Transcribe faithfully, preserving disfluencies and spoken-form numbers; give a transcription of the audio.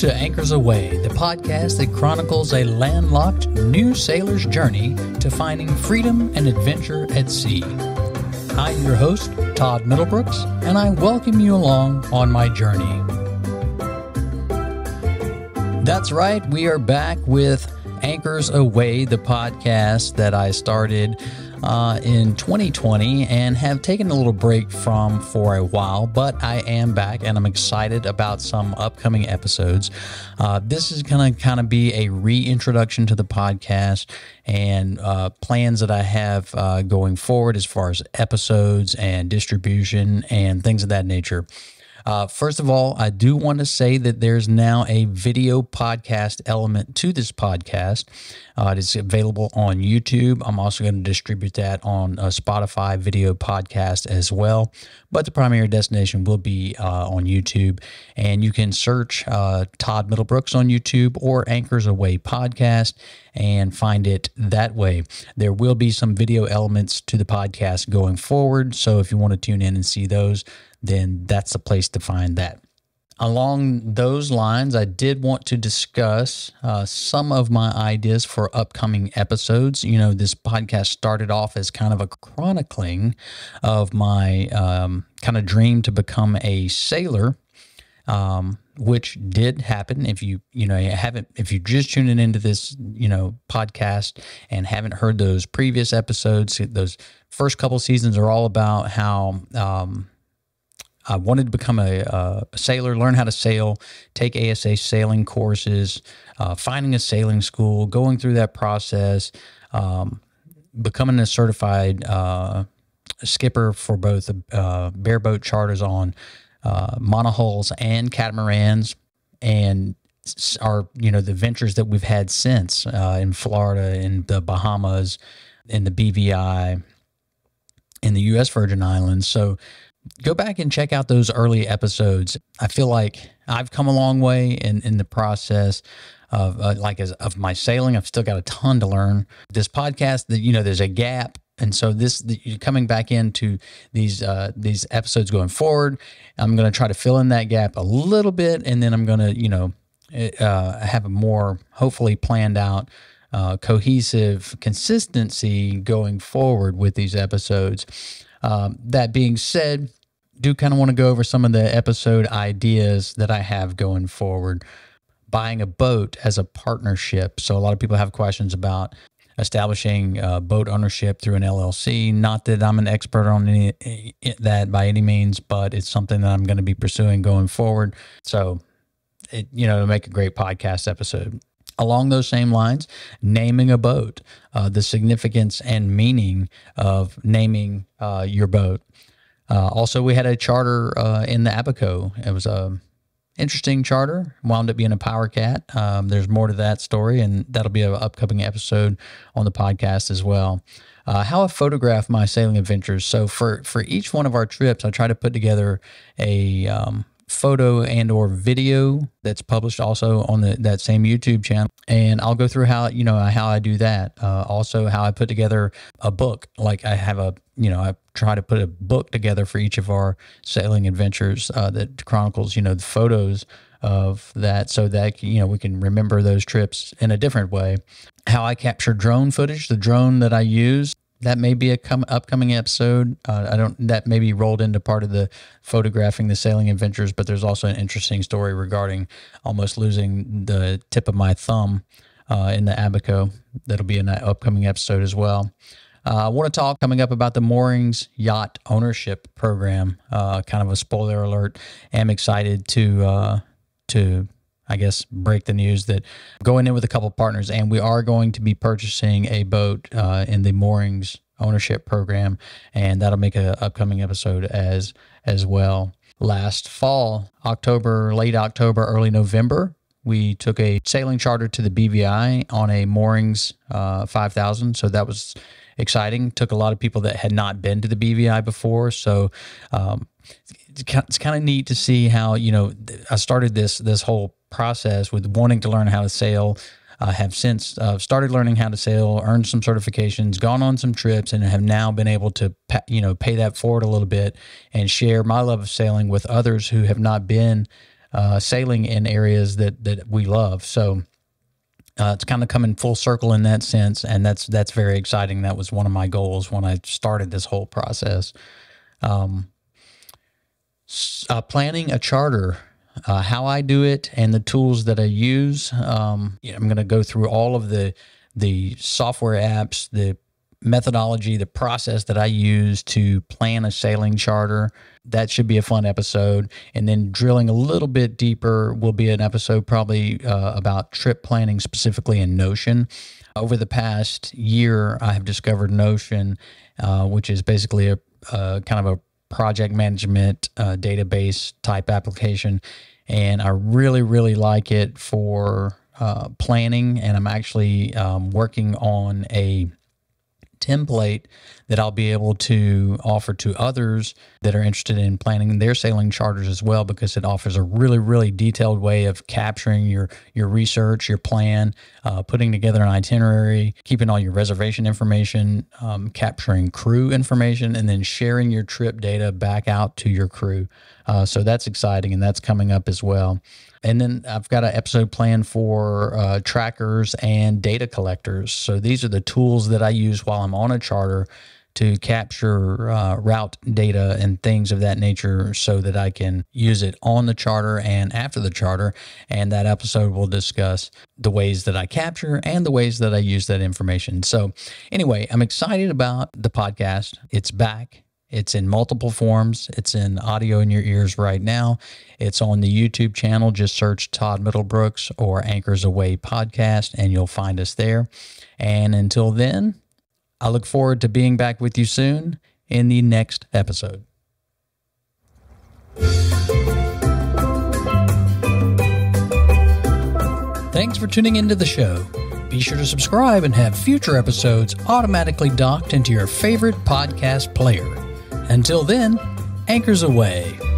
to Anchors Aweigh, the podcast that chronicles a landlocked new sailor's journey to finding freedom and adventure at sea. I'm your host, Todd Middlebrooks, and I welcome you along on my journey. That's right, we are back with Anchors Aweigh, the podcast that I started uh, in twenty twenty and have taken a little break from for a while, but I am back and I'm excited about some upcoming episodes. Uh, this is going to kind of be a reintroduction to the podcast and uh, plans that I have uh, going forward as far as episodes and distribution and things of that nature. Uh, first of all, I do want to say that there's now a video podcast element to this podcast. Uh, it is available on YouTube. I'm also going to distribute that on a Spotify video podcast as well. But the primary destination will be uh, on YouTube. And you can search uh, Todd Middlebrooks on YouTube or Anchors Aweigh Podcast and find it that way. There will be some video elements to the podcast going forward. So if you want to tune in and see those, then that's the place to find that. Along those lines, I did want to discuss uh, some of my ideas for upcoming episodes. You know, this podcast started off as kind of a chronicling of my um, kind of dream to become a sailor, um, which did happen. If you, you know, you haven't, if you're just tuning into this, you know, podcast and haven't heard those previous episodes, those first couple seasons are all about how, um, I wanted to become a, uh, a sailor, learn how to sail, take A S A sailing courses, uh, finding a sailing school, going through that process, um, becoming a certified uh, skipper for both uh, bareboat charters on uh, monohulls and catamarans, and our you know the ventures that we've had since uh, in Florida, in the Bahamas, in the B V I, in the U S Virgin Islands. So go back and check out those early episodes. I feel like I've come a long way in, in the process of uh, like as, of my sailing. I've still got a ton to learn. This podcast, that you know, there's a gap, and so this the, you're coming back into these uh, these episodes going forward. I'm going to try to fill in that gap a little bit, and then I'm going to you know uh, have a more hopefully planned out, uh, cohesive consistency going forward with these episodes. Um, that being said, do kind of want to go over some of the episode ideas that I have going forward. Buying a boat as a partnership. So a lot of people have questions about establishing uh, boat ownership through an L L C. Not that I'm an expert on any, that by any means, but it's something that I'm going to be pursuing going forward. So, it, you know, it'll make a great podcast episode. Along those same lines, naming a boat, uh, the significance and meaning of naming uh, your boat. Uh, also, we had a charter uh, in the Abaco. It was a interesting charter, wound up being a power cat. Um, there's more to that story, and that'll be an upcoming episode on the podcast as well. Uh, how I photograph my sailing adventures. So for, for each one of our trips, I try to put together a um, photo and or video that's published also on the, that same YouTube channel. And I'll go through how, you know, how I do that. Uh, also how I put together a book. Like I have a, you know, I try to put a book together for each of our sailing adventures uh, that chronicles, you know, the photos of that so that, you know, we can remember those trips in a different way. How I capture drone footage, the drone that I use. That may be a come upcoming episode. Uh, I don't. That may be rolled into part of the photographing the sailing adventures, but there's also an interesting story regarding almost losing the tip of my thumb uh, in the Abaco. That'll be an upcoming episode as well. Uh, I want to talk coming up about the Moorings Yacht Ownership Program. Uh, kind of a spoiler alert. I'm excited to uh, to. I guess, break the news that I'm going in with a couple partners and we are going to be purchasing a boat uh, in the Moorings ownership program, and that'll make an upcoming episode as as well. Last fall, October, late October, early November, we took a sailing charter to the B V I on a Moorings uh, five thousand. So that was exciting. Took a lot of people that had not been to the B V I before. So um, it's kind of neat to see how, you know, I started this this whole process with wanting to learn how to sail. I uh, have since uh, started learning how to sail, earned some certifications, gone on some trips, and have now been able to, you know, pay that forward a little bit and share my love of sailing with others who have not been uh, sailing in areas that, that we love. So uh, it's kind of coming full circle in that sense. And that's, that's very exciting. That was one of my goals when I started this whole process. Um, uh, planning a charter, uh, how I do it and the tools that I use. Um, yeah, I'm going to go through all of the, the software apps, the methodology, the process that I use to plan a sailing charter. That should be a fun episode. And then drilling a little bit deeper will be an episode probably uh, about trip planning, specifically in Notion. Over the past year, I have discovered Notion, uh, which is basically a uh, kind of a project management uh, database type application. And I really, really like it for uh, planning. And I'm actually um, working on a template that I'll be able to offer to others that are interested in planning their sailing charters as well, because it offers a really, really detailed way of capturing your, your research, your plan, uh, putting together an itinerary, keeping all your reservation information, um, capturing crew information, and then sharing your trip data back out to your crew. Uh, so that's exciting, and that's coming up as well. And then I've got an episode planned for uh, trackers and data collectors. So these are the tools that I use while I'm on a charter to capture uh, route data and things of that nature so that I can use it on the charter and after the charter. And that episode will discuss the ways that I capture and the ways that I use that information. So anyway, I'm excited about the podcast. It's back. It's in multiple forms. It's in audio in your ears right now. It's on the YouTube channel. Just search Todd Middlebrooks or Anchors Aweigh Podcast, and you'll find us there. And until then, I look forward to being back with you soon in the next episode. Thanks for tuning into the show. Be sure to subscribe and have future episodes automatically docked into your favorite podcast player. Until then, anchors away.